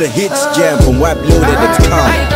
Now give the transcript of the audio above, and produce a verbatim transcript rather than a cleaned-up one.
the hits jam from white blue to the top.